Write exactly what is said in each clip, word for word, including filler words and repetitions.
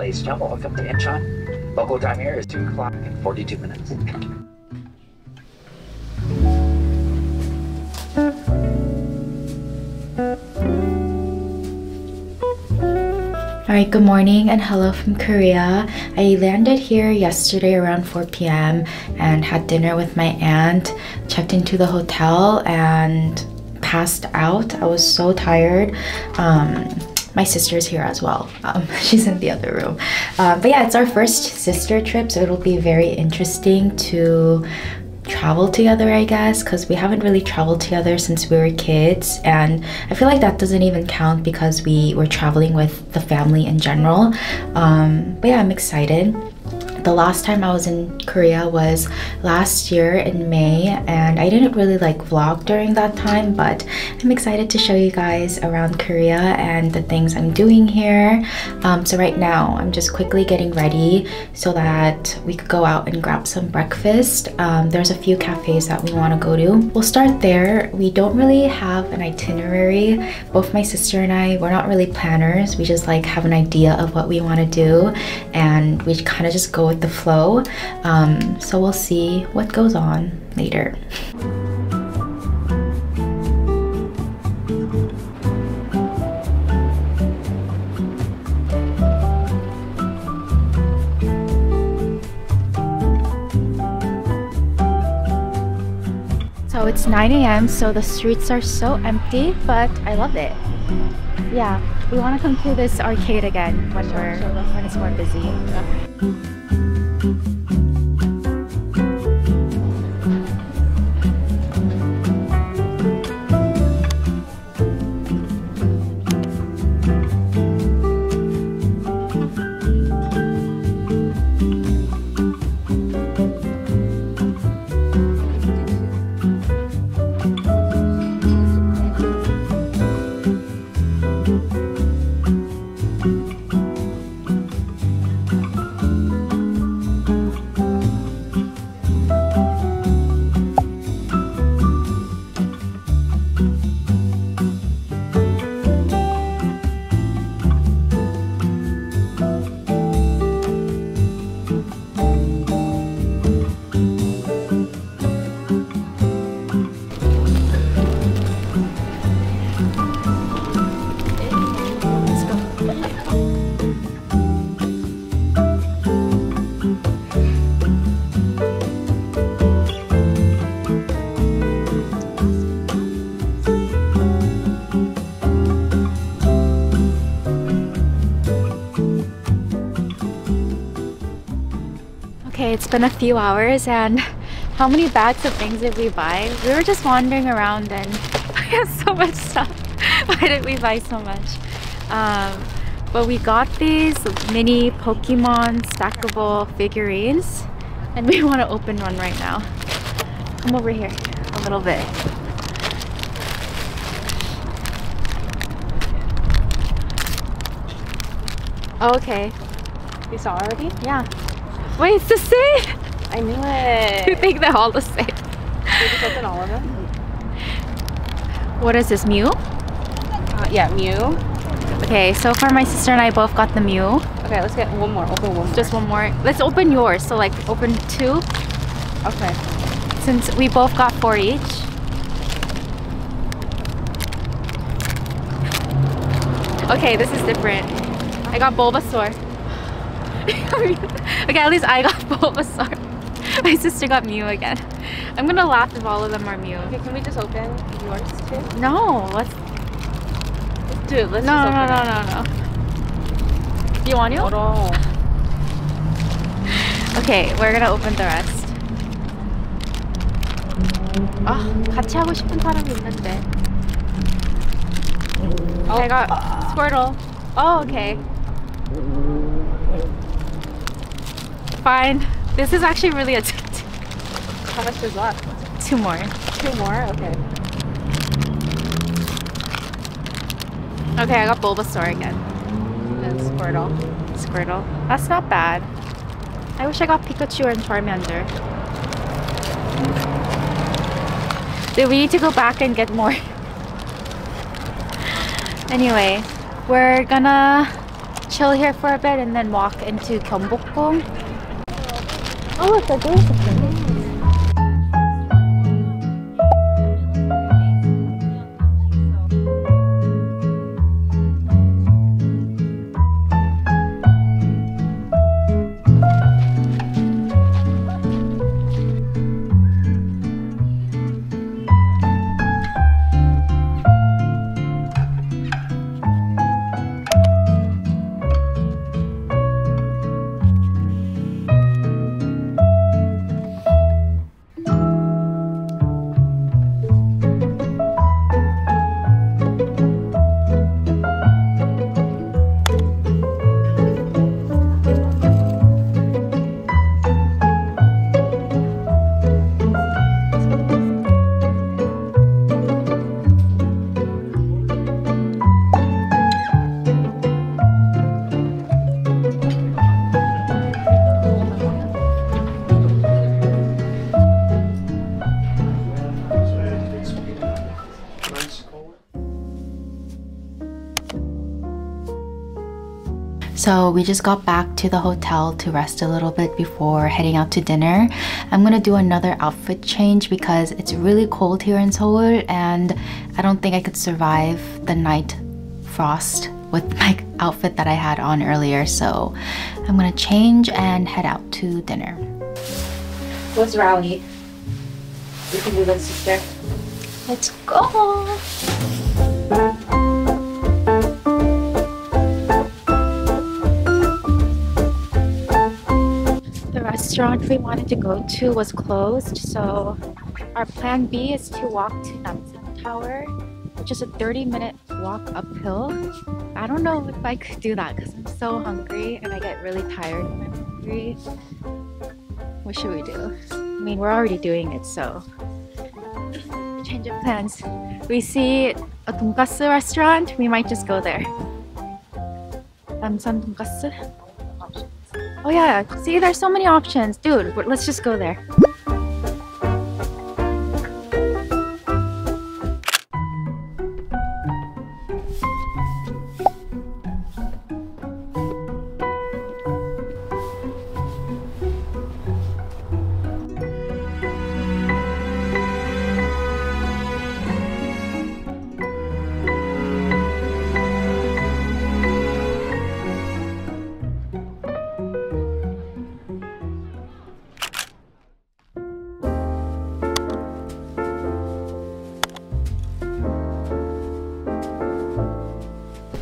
Ladies and gentlemen, welcome to Incheon. Local time here is two o'clock and forty-two minutes. Alright, good morning and hello from Korea. I landed here yesterday around four p m and had dinner with my aunt, checked into the hotel and passed out. I was so tired. Um, My sister's here as well. Um, she's in the other room. Um, but yeah, it's our first sister trip, so it'll be very interesting to travel together, I guess, because we haven't really traveled together since we were kids. And I feel like that doesn't even count because we were traveling with the family in general. Um, but yeah, I'm excited. The last time I was in Korea was last year in May, and I didn't really like vlog during that time, but I'm excited to show you guys around Korea and the things I'm doing here. Um, so right now I'm just quickly getting ready so that we could go out and grab some breakfast. Um, there's a few cafes that we want to go to. We'll start there. We don't really have an itinerary. Both my sister and I, we're not really planners. We just like have an idea of what we want to do and we kind of just go with the flow, um, so we'll see what goes on later. So it's nine a m so the streets are so empty, but I love it. Yeah, we want to come to this arcade again when we're when it's more busy. Yeah. It's been a few hours and how many bags of things did we buy? We were just wandering around and we have so much stuff. Why did we buy so much? Um, but we got these mini Pokemon stackable figurines and we want to open one right now. Come over here a little bit. Oh, okay. You saw already? Yeah. Wait, it's the same! I knew it! You think they're all the same. Did you open all of them? What is this, Mew? Uh, yeah, Mew. Okay, so far my sister and I both got the Mew. Okay, let's get one more. Open one more. Just one more. Let's open yours. So like, open two. Okay. Since we both got four each. Okay, this is different. I got Bulbasaur. Okay, at least I got Bulbasaur. My sister got Mew again. I'm gonna laugh if all of them are Mew. Okay, can we just open yours too? No, let's... let's do it. Let's no, just no, open no, no, no, no. Do you want you? No. Okay, we're gonna open the rest. Ah, 같이 하고 싶은 사람이 있는데. I got Squirtle. Oh, okay. Fine. This is actually really addictive. How much is left? Two more. Two more? Okay. Okay, I got Bulbasaur again. And Squirtle. Squirtle. That's not bad. I wish I got Pikachu and Charmander. Dude, we need to go back and get more. Anyway, we're gonna chill here for a bit and then walk into Gyeongbokgung. Oh look, they're doing something. So we just got back to the hotel to rest a little bit before heading out to dinner. I'm gonna do another outfit change because it's really cold here in Seoul and I don't think I could survive the night frost with my outfit that I had on earlier. So I'm gonna change and head out to dinner. What's rally? We can do that, sister. Let's go! The restaurant we wanted to go to was closed, so our plan B is to walk to Namsan Tower, which is a thirty minute walk uphill. I don't know if I could do that because I'm so hungry and I get really tired when I'm hungry. What should we do? I mean, we're already doing it, so change of plans. We see a tonkatsu restaurant, we might just go there. Namsan tonkatsu. Oh yeah, see, there's so many options. Dude, let's just go there.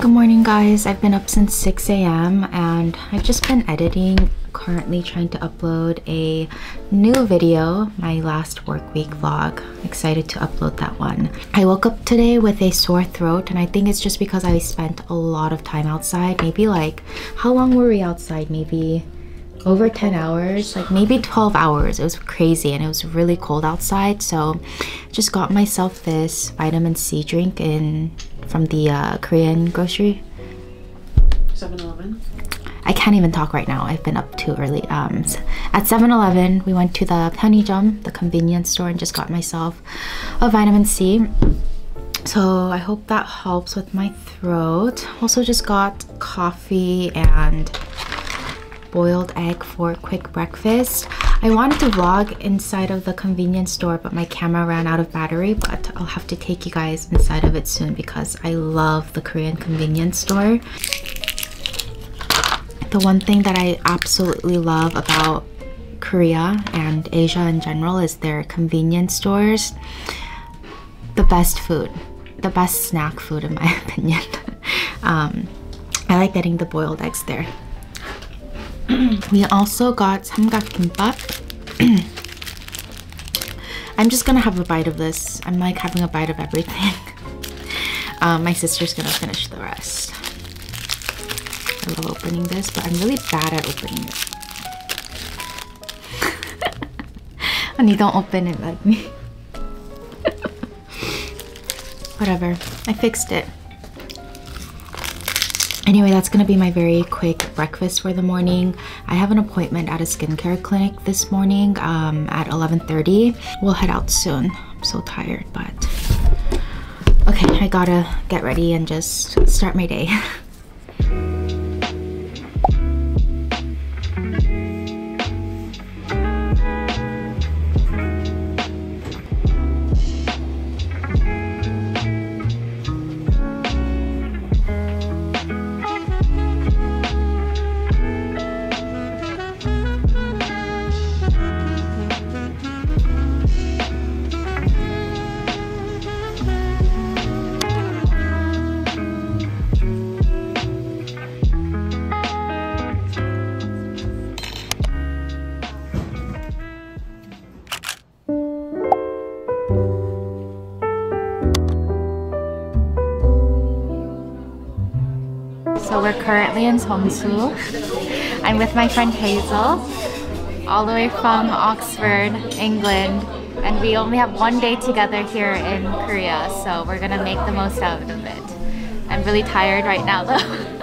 Good morning guys, I've been up since six A M and I've just been editing, currently trying to upload a new video, my last work week vlog. Excited to upload that one. I woke up today with a sore throat and I think it's just because I spent a lot of time outside. Maybe like, how long were we outside? Maybe over ten hours, like maybe twelve hours. It was crazy and it was really cold outside, so just got myself this vitamin C drink in from the uh, Korean grocery seven eleven. I can't even talk right now, I've been up too early. Um, at seven eleven we went to the 편의점, the convenience store, and just got myself a vitamin C. So I hope that helps with my throat. Also just got coffee and boiled egg for a quick breakfast. I wanted to vlog inside of the convenience store but my camera ran out of battery, but I'll have to take you guys inside of it soon because I love the Korean convenience store. The one thing that I absolutely love about Korea and Asia in general is their convenience stores. The best food, the best snack food in my opinion. um, I like getting the boiled eggs there. We also got samgak gimbap. I'm just gonna have a bite of this. I'm like having a bite of everything. um, my sister's gonna finish the rest. I love opening this, but I'm really bad at opening it. Honey, don't open it like me. Whatever, I fixed it. Anyway, that's gonna be my very quick breakfast for the morning. I have an appointment at a skincare clinic this morning um, at eleven thirty. We'll head out soon. I'm so tired, but okay, I gotta get ready and just start my day. So we're currently in Seongsu. I'm with my friend Hazel, all the way from Oxford, England. And we only have one day together here in Korea, so we're gonna make the most out of it. I'm really tired right now though.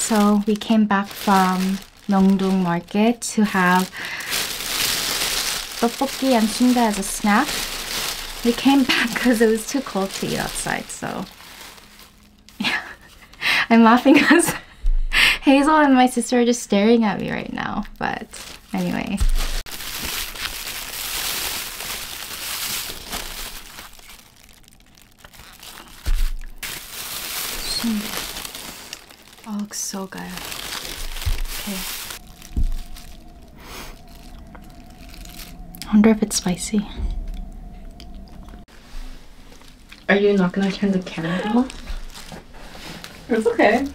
So we came back from Nongdu Market to have tteokbokki and sundae as a snack. We came back because it was too cold to eat outside, so yeah. I'm laughing because Hazel and my sister are just staring at me right now, but anyway. Sundae. Oh, it looks so good. Okay. I wonder if it's spicy. Are you not gonna turn the camera off? It's okay.